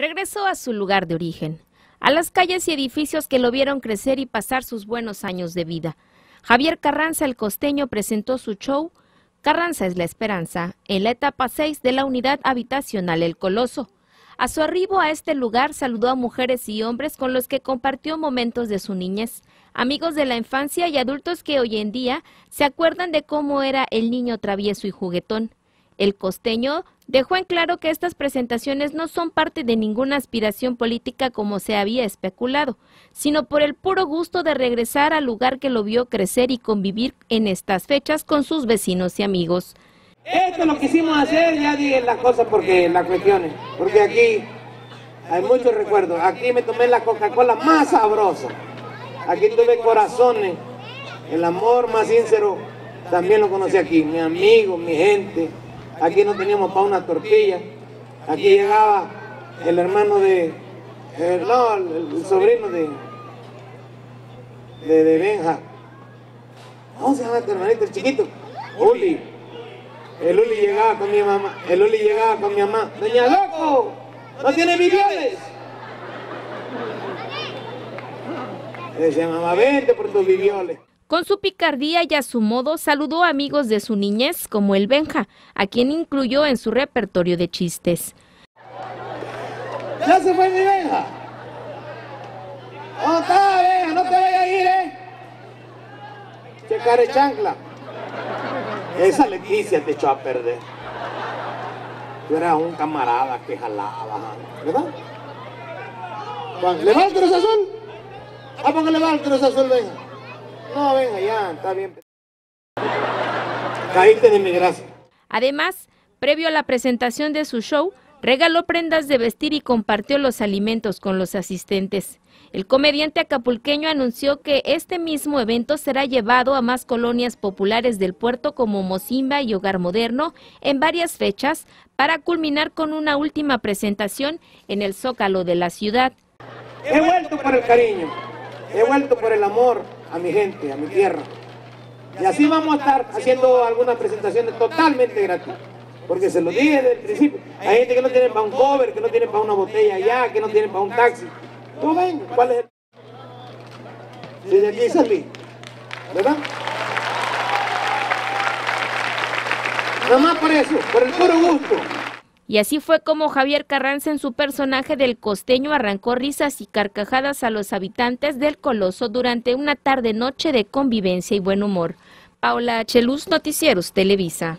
regresó a su lugar de origen, a las calles y edificios que lo vieron crecer y pasar sus buenos años de vida. Javier Carranza, el costeño, presentó su show Carranza es la Esperanza en la etapa 6 de la unidad habitacional El Coloso. A su arribo a este lugar saludó a mujeres y hombres con los que compartió momentos de su niñez, amigos de la infancia y adultos que hoy en día se acuerdan de cómo era el niño travieso y juguetón. El costeño dejó en claro que estas presentaciones no son parte de ninguna aspiración política como se había especulado, sino por el puro gusto de regresar al lugar que lo vio crecer y convivir en estas fechas con sus vecinos y amigos. Esto lo quisimos hacer, ya dije las cosas porque las cuestiones, porque aquí hay muchos recuerdos. Aquí me tomé la Coca-Cola más sabrosa, aquí tuve corazones, el amor más sincero también lo conocí aquí, mi amigo, mi gente. Aquí no teníamos para una tortilla, aquí llegaba el hermano de, el sobrino de Benja. ¿Cómo se llama este hermanito, el chiquito? Uli. El Uli llegaba con mi mamá, Doña Loco, ¿no tiene billetes? Le decía, mamá, vente por tus billetes. Con su picardía y a su modo saludó a amigos de su niñez como el Benja, a quien incluyó en su repertorio de chistes. ¡Ya se fue mi Benja! ¿Dónde está, Benja? No te vayas a ir, ¿eh? Checaré chancla. Esa Leticia te echó a perder. Tú eras un camarada que jalaba, ¿verdad? ¿Le va el Cruz Azul? ¿A poco le va el Cruz Azul, Benja? No, venga, ya, está bien. Caíste de mi gracia. Además, previo a la presentación de su show, regaló prendas de vestir y compartió los alimentos con los asistentes. El comediante acapulqueño anunció que este mismo evento será llevado a más colonias populares del puerto como Mozimba y Hogar Moderno en varias fechas para culminar con una última presentación en el Zócalo de la ciudad. He vuelto por el cariño, he vuelto por el amor a mi gente, a mi tierra. Y así vamos a estar haciendo algunas presentaciones totalmente gratis. Porque se lo dije desde el principio. Hay gente que no tiene para un cover, que no tiene para una botella allá, que no tiene para un taxi. Tú ven, ¿cuál es el? Si de aquí salí, ¿verdad? Nada más por eso, por el puro gusto. Y así fue como Javier Carranza en su personaje del costeño arrancó risas y carcajadas a los habitantes del Coloso durante una tarde-noche de convivencia y buen humor. Paula Chelús, Noticieros Televisa.